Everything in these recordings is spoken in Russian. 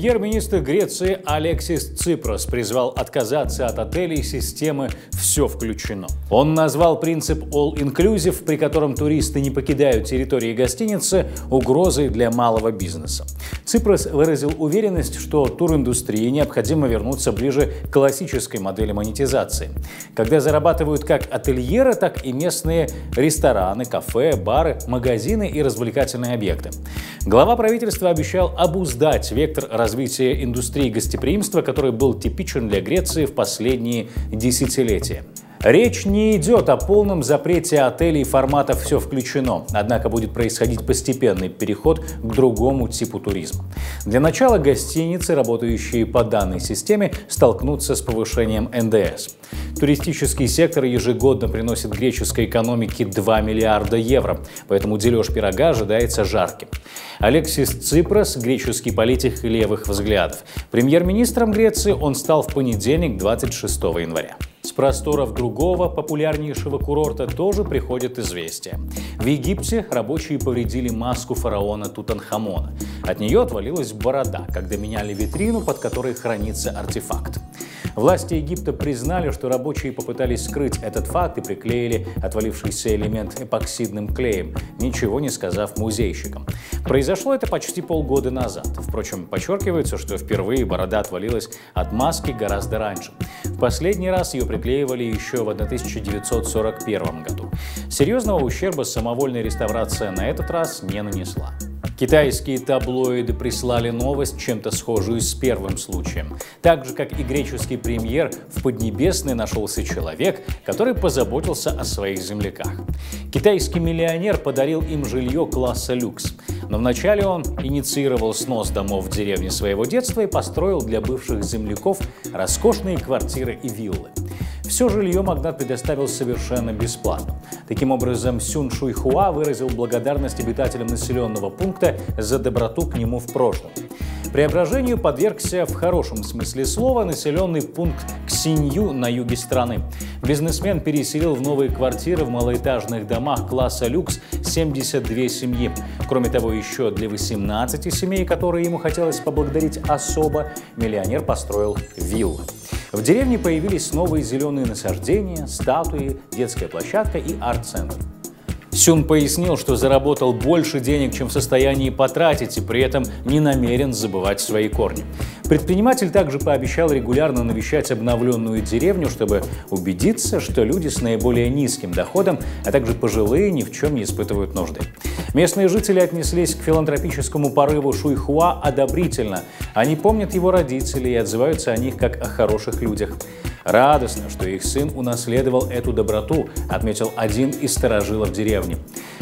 Премьер-министр Греции Алексис Ципрос призвал отказаться от отелей системы «Все включено». Он назвал принцип All Inclusive, при котором туристы не покидают территории гостиницы, угрозой для малого бизнеса. Ципрос выразил уверенность, что туриндустрии необходимо вернуться ближе к классической модели монетизации, когда зарабатывают как ательеры, так и местные рестораны, кафе, бары, магазины и развлекательные объекты. Глава правительства обещал обуздать вектор развития индустрии гостеприимства, который был типичен для Греции в последние десятилетия. Речь не идет о полном запрете отелей формата «Все включено», однако будет происходить постепенный переход к другому типу туризма. Для начала гостиницы, работающие по данной системе, столкнутся с повышением НДС. Туристический сектор ежегодно приносит греческой экономике 2 миллиарда евро, поэтому дележ пирога ожидается жарким. Алексис Ципрос – греческий политик левых взглядов. Премьер-министром Греции он стал в понедельник, 26 января. С просторов другого популярнейшего курорта тоже приходят известия. В Египте рабочие повредили маску фараона Тутанхамона. От нее отвалилась борода, когда меняли витрину, под которой хранится артефакт. Власти Египта признали, что рабочие попытались скрыть этот факт и приклеили отвалившийся элемент эпоксидным клеем, ничего не сказав музейщикам. Произошло это почти полгода назад. Впрочем, подчеркивается, что впервые борода отвалилась от маски гораздо раньше. В последний раз ее приклеивали еще в 1941 году. Серьезного ущерба самовольная реставрация на этот раз не нанесла. Китайские таблоиды прислали новость, чем-то схожую с первым случаем. Так же, как и греческий премьер, в Поднебесной нашелся человек, который позаботился о своих земляках. Китайский миллионер подарил им жилье класса люкс. Но вначале он инициировал снос домов в деревне своего детства и построил для бывших земляков роскошные квартиры и виллы. Все жилье магнат предоставил совершенно бесплатно. Таким образом, Сюн Шуйхуа выразил благодарность обитателям населенного пункта за доброту к нему в прошлом. Преображению подвергся в хорошем смысле слова населенный пункт Ксинью на юге страны. Бизнесмен переселил в новые квартиры в малоэтажных домах класса люкс 72 семьи. Кроме того, еще для 18 семей, которые ему хотелось поблагодарить особо, миллионер построил виллы. В деревне появились новые зеленые насаждения, статуи, детская площадка и арт-центр. Сюн пояснил, что заработал больше денег, чем в состоянии потратить, и при этом не намерен забывать свои корни. Предприниматель также пообещал регулярно навещать обновленную деревню, чтобы убедиться, что люди с наиболее низким доходом, а также пожилые, ни в чем не испытывают нужды. Местные жители отнеслись к филантропическому порыву Шуйхуа одобрительно. Они помнят его родителей и отзываются о них как о хороших людях. «Радостно, что их сын унаследовал эту доброту», — отметил один из старожилов деревни.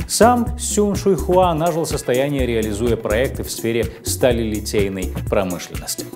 Сам Сюн Шуйхуа нажил состояние, реализуя проекты в сфере сталелитейной промышленности.